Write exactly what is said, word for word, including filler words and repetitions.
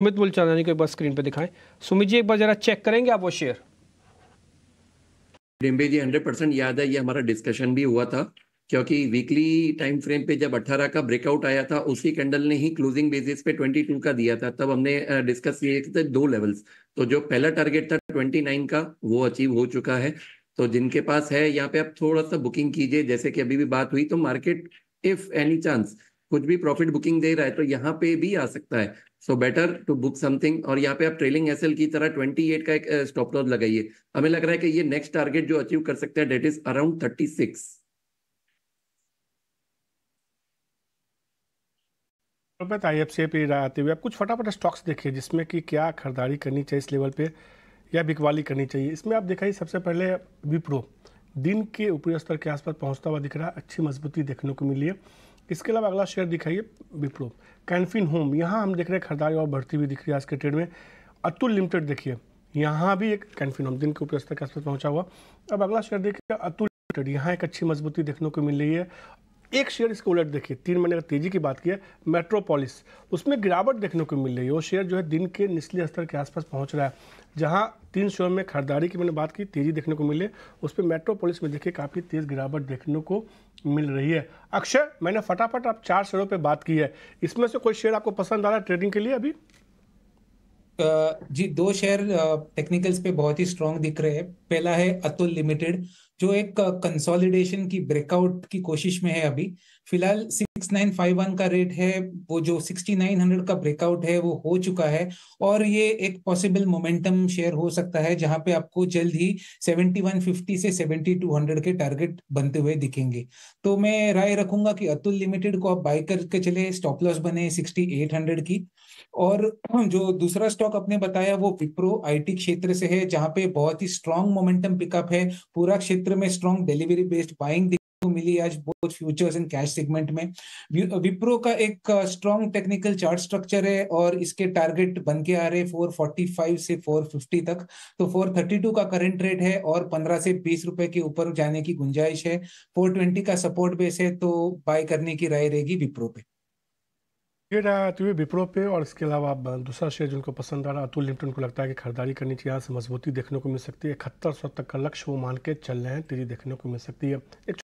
सुमित बुलचांदानी को एक बार स्क्रीन पे दिखाएं। सुमित जी एक बार जरा चेक करेंगे आप वो शेयर। डिम्बे जी हंड्रेड परसेंट याद है, ये हमारा डिस्कशन भी हुआ था क्योंकि वीकली टाइम फ्रेम पे जब अठारह का ब्रेकआउट आया था उसी कैंडल ने ही क्लोजिंग बेसिस पे बाईस का दिया था, तब हमने डिस्कस किए थे दो लेवल्स। तो जो पहला टारगेट था उनतीस का वो अचीव हो चुका है, तो जिनके पास है यहाँ पे आप थोड़ा सा बुकिंग कीजिए। जैसे कि अभी भी बात हुई तो मार्केट इफ एनी चांस कुछ भी प्रॉफिट बुकिंग दे रहा है तो यहाँ पे भी आ सकता है, so better to book something. और यहाँ पे आप ट्रेलिंग एसएल की तरह अट्ठाईस का एक स्टॉप लॉस लगाइए। हमें लग रहा है कि ये नेक्स्ट टारगेट जो अचीव कर सकता है that is around thirty six. IFCI पे आते हुए आप कुछ फटाफट स्टॉक्स देखिए जिसमें कि क्या खरीदारी करनी चाहिए इस लेवल पे या बिकवाली करनी चाहिए। इसमें आप देखा सबसे पहले विप्रो दिन के ऊपरी स्तर के आसपास पहुंचता हुआ दिख रहा है, अच्छी मजबूती देखने को मिली है। इसके अलावा अगला शेयर दिखाइए विप्रो। कैनफिन होम यहाँ हम देख रहे हैं खरीदारी और बढ़ती हुई दिख रही है आज के ट्रेड में। अतुल लिमिटेड देखिए यहाँ भी एक कैनफिन होम दिन के ऊपर स्तर के आसपास पहुँचा हुआ। अब अगला शेयर देखिए अतुल लिमिटेड, यहाँ एक अच्छी मजबूती देखने को मिल रही है। एक शेयर इसके उलट देखिए, तीन महीने का तेजी की बात की है मेट्रोपोलिस, उसमें गिरावट देखने को मिल रही है। वो शेयर जो है दिन के निचले स्तर के आसपास पहुंच रहा है। जहां तीन शेयर में खरीदारी की मैंने बात की, तेजी देखने को मिली है, उस पर मेट्रोपोलिस में देखिए काफ़ी तेज़ गिरावट देखने को मिल रही है। अक्षय, मैंने फटाफट आप चार शेयरों पर बात की है, इसमें से कोई शेयर आपको पसंद आ रहा है ट्रेडिंग के लिए अभी? जी, दो शेयर टेक्निकल्स पे बहुत ही स्ट्रॉन्ग दिख रहे हैं। पहला है अतुल लिमिटेड जो एक कंसोलिडेशन की ब्रेकआउट की कोशिश में है। अभी फिलहाल सिक्स नाइन फाइव वन का रेट है, वो जो सिक्सटी नाइन हंड्रेड का ब्रेकआउट है वो हो चुका है और ये एक पॉसिबल मोमेंटम शेयर हो सकता है जहां पे आपको जल्द ही सेवेंटी वन फिफ्टी से सेवेंटी टू हंड्रेड के टारगेट बनते हुए दिखेंगे। तो मैं राय रखूंगा कि अतुल लिमिटेड को आप बाय करके चले, स्टॉप लॉस बने सिक्सटी एट हंड्रेड की। और जो दूसरा स्टॉक आपने बताया वो विप्रो आईटी क्षेत्र से है जहाँ पे बहुत ही स्ट्रॉन्ग मोमेंटम पिकअप है, पूरा क्षेत्र में स्ट्रॉन्ग डिलीवरी बेस्ड बाइंग मिली आज both futures and cash segment में। विप्रो का एक स्ट्रॉन्ग टेक्निकल चार्ट स्ट्रक्चर है और इसके टारगेट बन के आ रहे फोर फोर्टी फाइव से फोर फिफ्टी तक। तो फोर थर्टी टू का करंट रेट है और पंद्रह से बीस रुपए के ऊपर जाने की गुंजाइश है। फोर ट्वेंटी का सपोर्ट बेस है, तो बाय करने की राय रहेगी विप्रो पे। ये रहा तो विप्रो पे। और इसके अलावा आप दूसरा शेयर जिनको पसंद आ रहा है अतुल लिमिटेड, को लगता है कि खरीदारी करनी चाहिए, यहाँ से मजबूती देखने को मिल सकती है। इकहत्तर सौ तक का लक्ष्य वो मान के चल रहे हैं, तेजी देखने को मिल सकती है। एक